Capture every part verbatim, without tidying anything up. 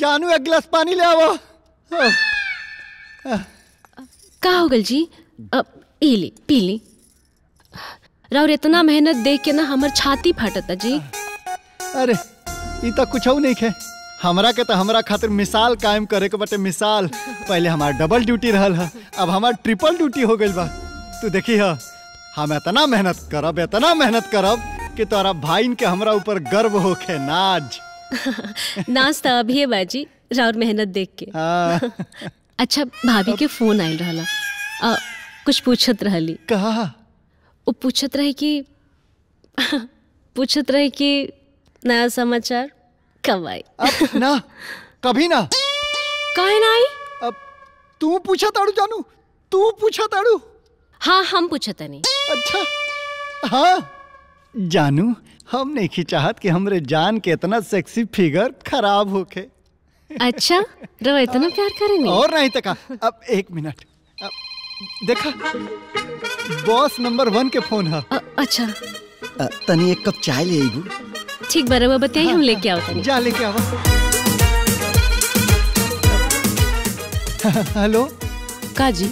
जानू एक गिलास पानी ले आओ। का होगल जी, अब इली पीली राउर इतना मेहनत देख के ना हमर छाती फटता जी। अरे इतना कुछ नहीं है, हमरा के तो हमरा खातिर मिसाल कायम करे के बटे मिसाल। पहले हमारा डबल ड्यूटी रहल है, अब हमारा ट्रिपल ड्यूटी हो गई बा। तू देखी है हम इतना मेहनत करब इतना मेहनत करब कि तोरा भाईन के हमरा ऊपर गर्व होखे। नाज नाज तो अभी है बाजी राउर मेहनत देख के। अच्छा भाभी के फोन आयल रहला, कुछ पूछत रहली। कहा वो पूछत रहे कि पूछत रहे कि नया समाचार कब आई। अब ना कभी ना कहे ना आई। अब तू पूछा ताड़ू जानू, तू पूछा ताड़ू। हाँ हम पूछता नहीं। अच्छा हाँ जानू, हम नहीं खिचाहत कि हमरे जान के इतना सेक्सी फिगर खराब होके। अच्छा रवा इतना प्यार करेंगे और नहीं तका। अब एक मिनट, अब देखा बॉस नंबर वन के फोन है। अच्छा तनी एक कप चाय ले आईबू। ठीक बराबर बताइए। हाँ, हम लेके आओ तनी। जा लेके आओ। हेलो काजी,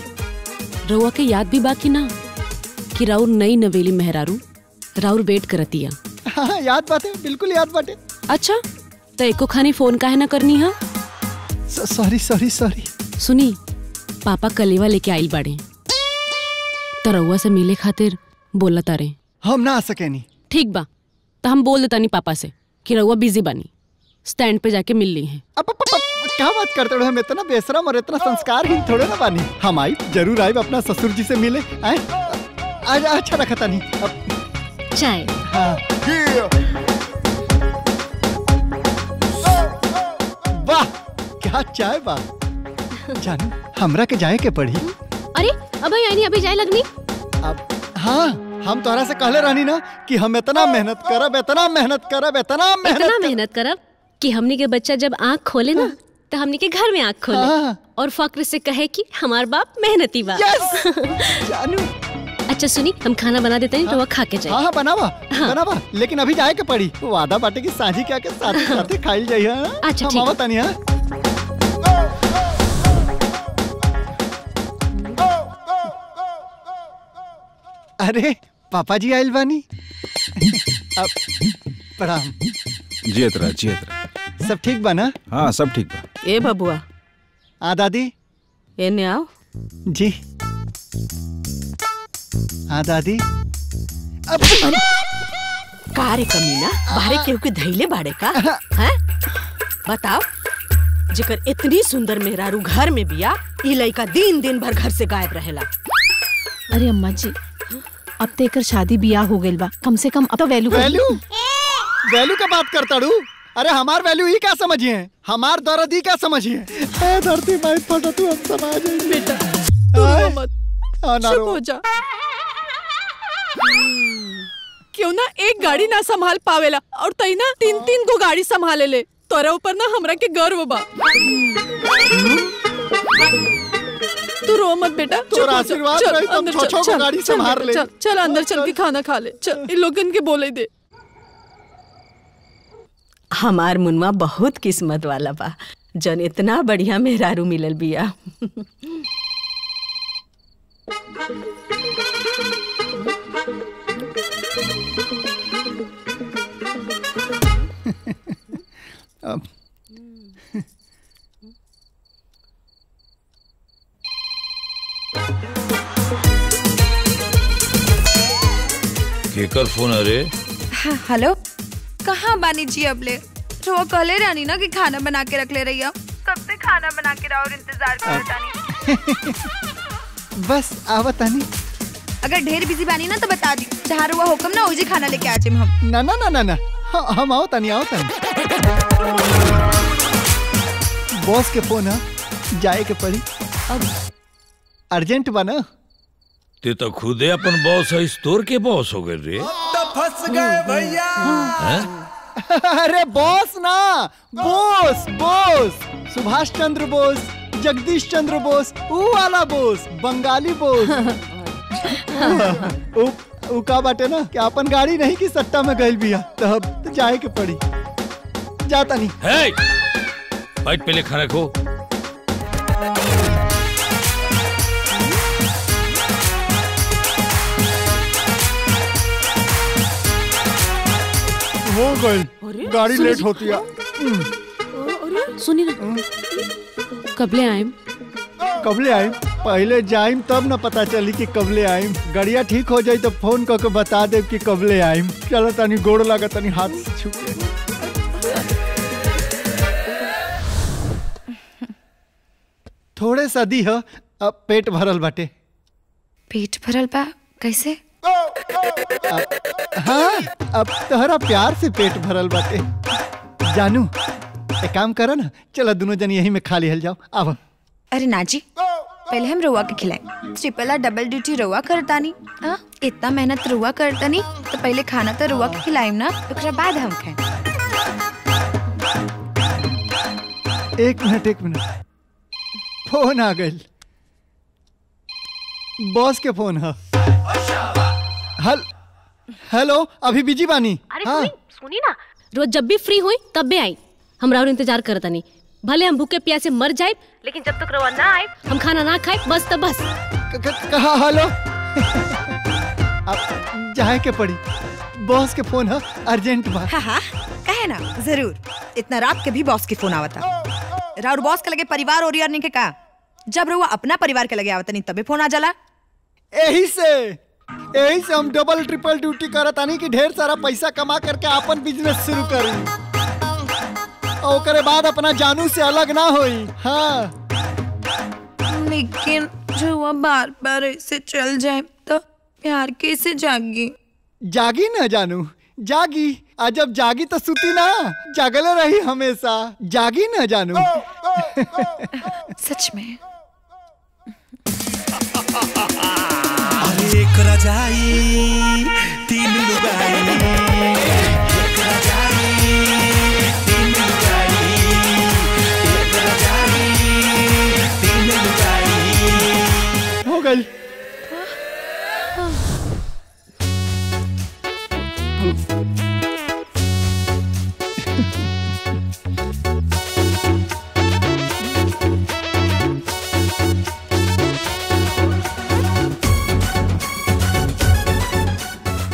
रउआ के याद भी बाकी ना कि राउर नई नवेली मेहरारू राउर वेट करतिया। हाँ, याद बाटे, बिल्कुल याद बाटे। अच्छा तो एको खानी फोन काहे ना करनी है। Sorry sorry sorry. सुनी पापा कलेवा लेके आइल बाड़े तो रउआ से मिले खातिर बोला तारे हम ना आ सकेनी। ठीक बा तो हम बोल देता नहीं पापा से कि रउआ बिजी बानी, स्टैंड पे जाके मिल ली है। अब क्या बात करते हो, हम इतना बेशरम और इतना संस्कारहीन थोड़े ना बानी। हम आई जरूर आई, अपना ससुर जी से मिले आए। आज अच्छा रखता नहीं। अब चाय। हाँ वाह क्या चाय बा जानू, हमरा के जाए के पड़ी। अरे अब यानी अभी जाए लगनी। अब हाँ हम तोहरा से कहले रहनी ना कि हम इतना मेहनत करब इतना मेहनत करब इतना मेहनत इतना कर... मेहनत करब कि हमनी के बच्चा जब आँख खोले ना तो हमनी के घर में आँख खोले। हाँ। और फक्र से कहे कि हमार बाप मेहनती बाप। अच्छा सुनी हम खाना बना देते हैं। हाँ। तो वह खा के जाए। हाँ, बनावा, हाँ। बनावा, लेकिन अभी जाए के पड़ी। वादा बाटे की साझी क्या के साथ साथ खाई जाइए। अच्छा अरे पापा जी आइल बानी। अब प्रणाम। जियत रह जियत रह। सब ठीक बा ना? हाँ सब ठीक बा। ए बबुआ। आ दादी एने आओ। जी आ दादी। अब कारे कमीना बाहरे केहू के धैले बाड़े का हैं? बताओ जेकर इतनी सुंदर मेहरारू घर में बिया, ई लइका दिन दिन भर घर से गायब रहेला। अरे अम्मा जी अब तो एक शादी बियाह हो गई बा, कम से कम अब तो वैल्यू वैल्यू वैल्यू का बात करता डू। अरे हमार वैल्यू ही क्या समझिए, हमार दर्द ही क्या समझिए। ए धरती माई फटा तू हम समाज है बेटा, तू रो मत चुप हो जा। क्यों ना एक गाड़ी ना संभाल पावेला और तई ना तीन तीन गो गाड़ी संभाले ले, तोरा ऊपर ना हमरा के गर्व बा। तू रो मत बेटा, तोरा आशीर्वाद रही तो अंदर छोछो को गाड़ी संभाल ले। चल अंदर चल के खाना खा ले। चल इन लोगन के बोले दे। हमार मुनवा बहुत किस्मत वाला बा जन इतना बढ़िया मेहरारू मिलल बिया। अब केकर फोन? अरे हेलो कहाँ बानी जी? अब ले तो कहले रानी ना कि खाना बना के रख ले रही हूँ, कब से खाना बना के रहो और इंतजार कर तानी। बस आवतानी। अगर ढेर बिजी बानी ना तो बता दी, जहाँ रुआ हुक्म ना उजे खाना लेके आ जाए हम। ना ना ना ना ना हम आओ तानी आओ तानी। बॉस के फोन है जाए के पड़ी, अब अर्जेंट बना। ते तो खुदे अपन बॉस है, स्टोर के बॉस हो गए रे। तो फंस गए भैया। अरे बॉस ना बोस बोस, सुभाष चंद्र बोस, जगदीश चंद्र बोस, ऊ वाला बोस, बंगाली बोस। उ, उ का बाटे ना कि अपन गाड़ी नहीं की सट्टा में गई बिया, तब तो जाए के पड़ी। जाता नहीं है बाइट पे लिखा रखो। हो गई, गाड़ी लेट होती है। सुनिए ना, कबले आएम कबले आएम पहले जाइम तब ना पता चली कि कबले आइम। गड़िया ठीक हो जाये तो फोन करके बता दे कि कबले आइम। चलो तनी गोड़ लगा, तनी हाथ से छुके। थोड़े सा दी हो, अब पेट भरल बाटे। पेट भरल बा कैसे? हाँ, अब तोहरा प्यार से पेट भरल बाटे। जानू एक काम करो ना, चलो दोनों जन यही में खा लिहल जाओ। आव। अरे ना जी, पहले हम रोवा के खिलाए। ट्रिपला डबल ड्यूटी रोवा करतानी। हाँ, इतना मेहनत रोवा करतानी तो पहले खाना तो रोवा के खिलाए ना, उसके बाद हम खाएं। एक मिनट एक मिनट, फोन आ गई। बॉस के फोन है। हल हेलो, अभी बिजी बानी। अरे हाँ। सुनी ना, रोज जब भी फ्री हुई तब भी आई, हम राहुल इंतजार करतानी। भले हम भूखे प्यासे मर जाए, लेकिन जब तक रवा ना आए हम खाना ना खाए। बस तो बस कहा हेलो। अब जाए के पड़ी, बॉस के फोन है अर्जेंट बात। हाँ हाँ, कहे ना जरूर। इतना रात के भी बॉस के फोन आवता। राउर बॉस के लगे परिवार और नहीं के का, जब रहुआ अपना परिवार के लगे आवता नहीं तबे फोन आ जाला। यही से यही से हम डबल ट्रिपल ड्यूटी करतानी कि ढेर सारा पैसा कमा करके अपन बिजनेस शुरू करी और करे बाद अपना जानू से अलग ना होई। हाँ। लेकिन जो वह बार बार ऐसे चल जाए तो प्यार कैसे जागी? जागी ना जानू, जागी। आज जब जागी तो सुती ना, जागले रही हमेशा। जागी ना जानू। सच में। अरे एक रजाई तीन लुगाई।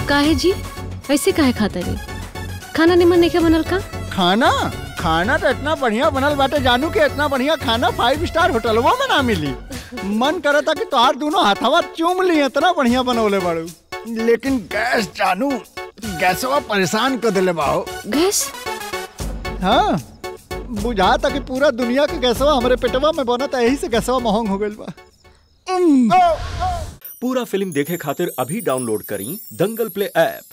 काहे जी ऐसे काहे खाता रे? खाना निमन नहीं के बनल का? खाना खाना तो इतना बढ़िया बनल बाटे जानू के इतना बढ़िया खाना फाइव स्टार होटलवा में ना मिली। मन करे था कि तोहार दोनों हाथवा चूम लिए, इतना बढ़िया बनौले बाड़ू। लेकिन गैस जानू, गैसवा परेशान कर देले बाहो। गैस? हाँ, बुझा था कि पूरा दुनिया के गैसवा हमारे पेटवा में बनत, यही से गैसवा महंग हो गइल बा। पूरा फिल्म देखे खातिर अभी डाउनलोड करी दंगल प्ले ऐप।